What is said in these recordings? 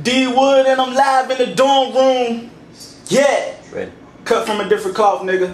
D.Wood and I'm live in the dorm room. Yeah. Ready. Cut from a different cloth, nigga.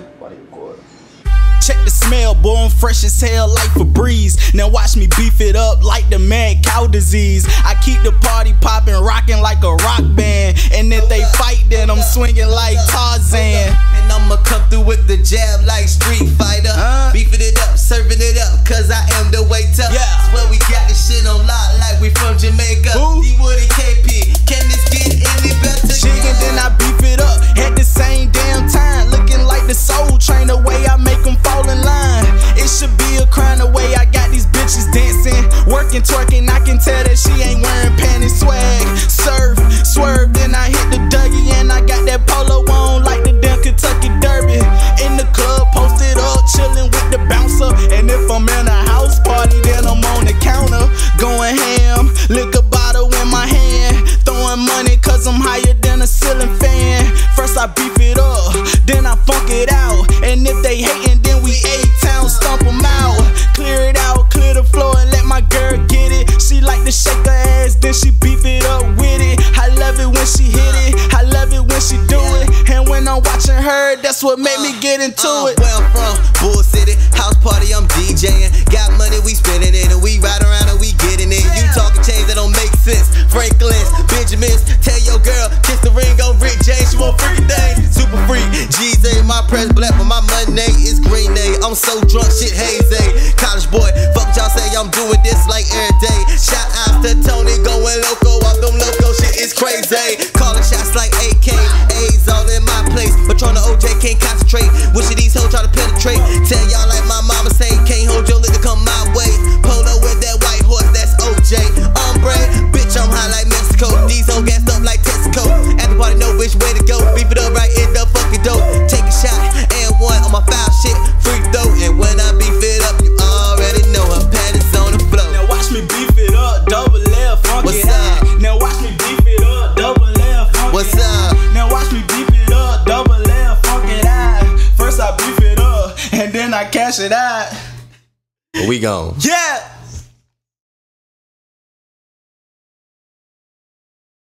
Check the smell, boy, I'm fresh as hell like Febreze. Now watch me beef it up like the mad cow disease. I keep the party poppin', rockin' like a rock band. And if they fight, then I'm swingin' like Tarzan. And I'ma come through with the jab like Street Fighter. Beefin' it up, serving it up, cause I am the waiter. Yeah. Swear we got this shit on lock like we from Jamaica. D.wood and KP, can this get any better? Chicken, then I beef it up at the same damn time. Looking like the Soul Train, the way I make them fall in line. It should be a crime the way I got these bitches dancing, working, twerking. I can tell that she ain't wearing panties. Swag, surf, swerve, then I hit the Dougie and I got that polo on like the damn Kentucky Derby. In the club, posted up, chilling with the bouncer. And if I'm in a house party, then I'm on the counter, going ham, liquor bottle in my hand, throwing money cause I'm higher than a ceiling fan. First I beef it up, then I funk it out, and if they hatin', then we A-Town, stomp them out. Clear it out, clear the floor and let my girl get it. She like to shake her ass, then she beef it up with it. I love it when she hit it, I love it when she do it. And when I'm watching her, that's what made me get into it. Where I'm from, Bull City, house party, I'm DJing. Got money, we spendin' it, and we ride around and we gettin' it. You talkin' change that don't make sense, Franklin's, Benjamin's. Tell your girl, kiss the ring on Rick James, she won't freaking thing. Super freak, G's ain't my press black, but my Monday is green day. I'm so drunk, shit hazy. College boy, fuck y'all say I'm doing this like every day. Shout out to Tony, going loco, off them loco, shit is crazy. Calling shots like AK, A's all in my place. Patron to OJ, can't concentrate. Wishing these hoes try to penetrate. Tell y'all like my mama say, can't hold your lick to come my way. Polo with that white horse, that's OJ. Ombre, bitch, I'm high like Mexico. These hoes gassed up like Texaco. After party, know which way to go. Beef it up right in the fucking dope. Take a shot and one on my foul shit, free throw. And when I beef it up, you already know her panties on the floor. Now watch me beef it up, double L, funky high. Now watch me beef it up, double L, funky high. What's up? Now watch me beef it up, double L, funky high. First I beef it up, and then I cash it out. We gone. Yeah.